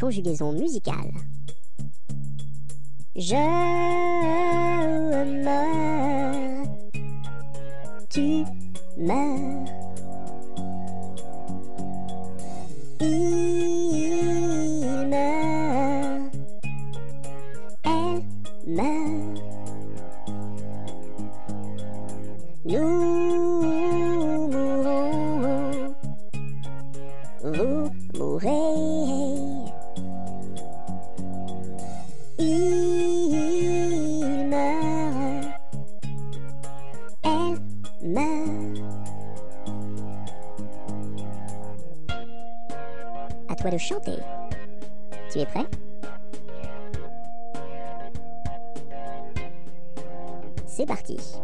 Conjugaison musicale. Je meurs, tu meurs. Il meurt, elle meurt. Nous mourons, vous mourrez. Il meurt, elle meurt. À toi de chanter. Tu es prêt? C'est parti.